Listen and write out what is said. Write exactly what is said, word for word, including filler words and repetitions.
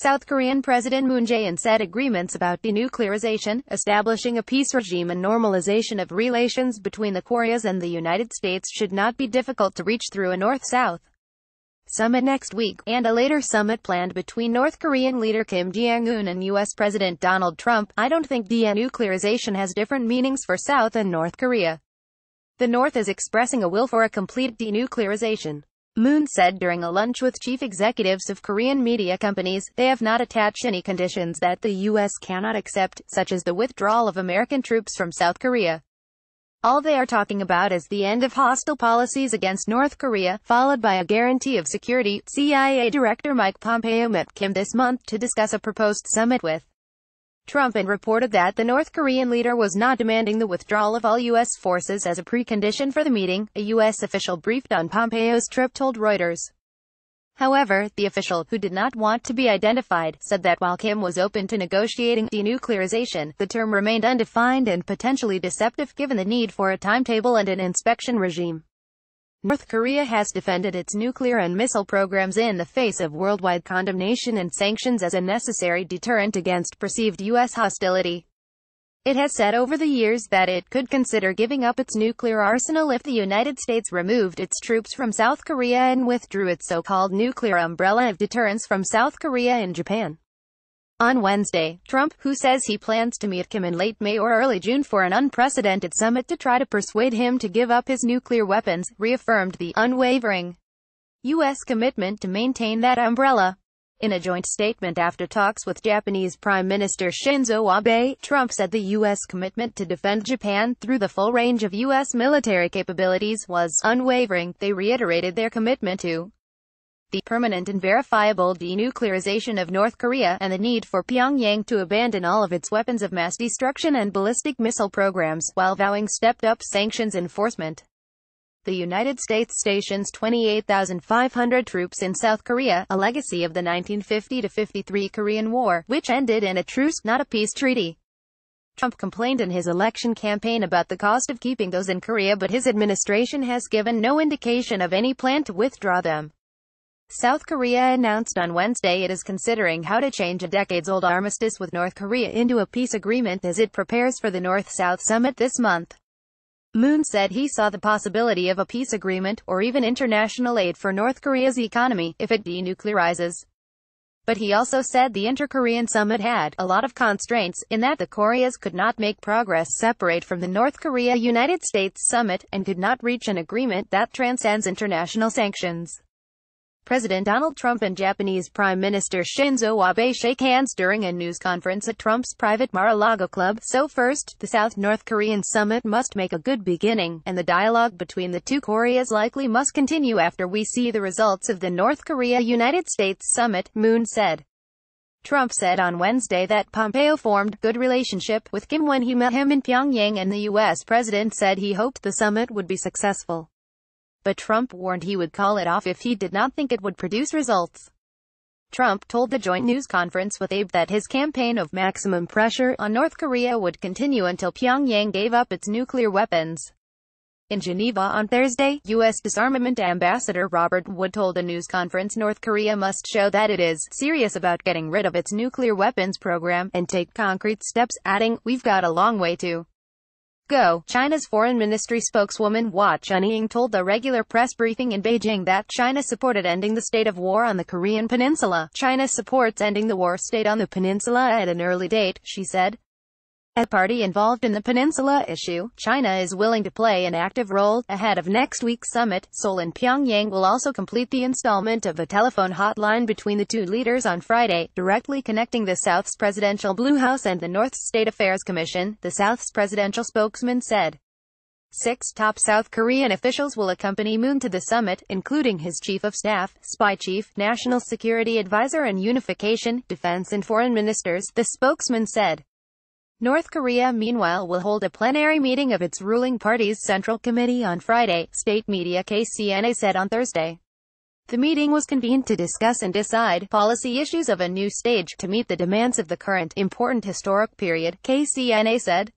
South Korean President Moon Jae-in said agreements about denuclearization, establishing a peace regime and normalization of relations between the Koreas and the United States should not be difficult to reach through a North-South summit next week, and a later summit planned between North Korean leader Kim Jong-un and U S President Donald Trump. I don't think denuclearization has different meanings for South and North Korea. The North is expressing a will for a complete denuclearization, Moon said during a lunch with chief executives of Korean media companies. They have not attached any conditions that the U S cannot accept, such as the withdrawal of American troops from South Korea. All they are talking about is the end of hostile policies against North Korea, followed by a guarantee of security. C I A Director Mike Pompeo met Kim this month to discuss a proposed summit with Trump and reported that the North Korean leader was not demanding the withdrawal of all U S forces as a precondition for the meeting, a U S official briefed on Pompeo's trip told Reuters. However, the official, who did not want to be identified, said that while Kim was open to negotiating denuclearization, the term remained undefined and potentially deceptive given the need for a timetable and an inspection regime. North Korea has defended its nuclear and missile programs in the face of worldwide condemnation and sanctions as a necessary deterrent against perceived U S hostility. It has said over the years that it could consider giving up its nuclear arsenal if the United States removed its troops from South Korea and withdrew its so-called nuclear umbrella of deterrence from South Korea and Japan. On Wednesday, Trump, who says he plans to meet Kim in late May or early June for an unprecedented summit to try to persuade him to give up his nuclear weapons, reaffirmed the unwavering U S commitment to maintain that umbrella. In a joint statement after talks with Japanese Prime Minister Shinzo Abe, Trump said the U S commitment to defend Japan through the full range of U S military capabilities was unwavering. They reiterated their commitment to the permanent and verifiable denuclearization of North Korea and the need for Pyongyang to abandon all of its weapons of mass destruction and ballistic missile programs, while vowing stepped-up sanctions enforcement. The United States stations twenty-eight thousand five hundred troops in South Korea, a legacy of the nineteen fifty to fifty-three Korean War, which ended in a truce, not a peace treaty. Trump complained in his election campaign about the cost of keeping those in Korea, but his administration has given no indication of any plan to withdraw them. South Korea announced on Wednesday it is considering how to change a decades-old armistice with North Korea into a peace agreement as it prepares for the North-South summit this month. Moon said he saw the possibility of a peace agreement, or even international aid for North Korea's economy, if it denuclearizes. But he also said the inter-Korean summit had a lot of constraints, in that the Koreas could not make progress separate from the North Korea-United States summit, and could not reach an agreement that transcends international sanctions. President Donald Trump and Japanese Prime Minister Shinzo Abe shake hands during a news conference at Trump's private Mar-a-Lago club, so first, the South-North Korean summit must make a good beginning, and the dialogue between the two Koreas likely must continue after we see the results of the North Korea-United States summit, Moon said. Trump said on Wednesday that Pompeo formed a good relationship with Kim when he met him in Pyongyang, and the U S president said he hoped the summit would be successful. But Trump warned he would call it off if he did not think it would produce results. Trump told the joint news conference with Abe that his campaign of maximum pressure on North Korea would continue until Pyongyang gave up its nuclear weapons. In Geneva on Thursday, U S Disarmament Ambassador Robert Wood told a news conference North Korea must show that it is serious about getting rid of its nuclear weapons program and take concrete steps, adding, "We've got a long way to go." China's foreign ministry spokeswoman Hua Chunying told the regular press briefing in Beijing that China supported ending the state of war on the Korean peninsula. "China supports ending the war state on the peninsula at an early date," she said. "As a party involved in the peninsula issue, China is willing to play an active role." Ahead of next week's summit, Seoul and Pyongyang will also complete the installment of a telephone hotline between the two leaders on Friday, directly connecting the South's presidential Blue House and the North's State Affairs Commission, the South's presidential spokesman said. Six top South Korean officials will accompany Moon to the summit, including his chief of staff, spy chief, national security advisor and unification, defense and foreign ministers, the spokesman said. North Korea, meanwhile, will hold a plenary meeting of its ruling party's Central Committee on Friday, state media K C N A said on Thursday. The meeting was convened to discuss and decide policy issues of a new stage to meet the demands of the current, important historic period, K C N A said.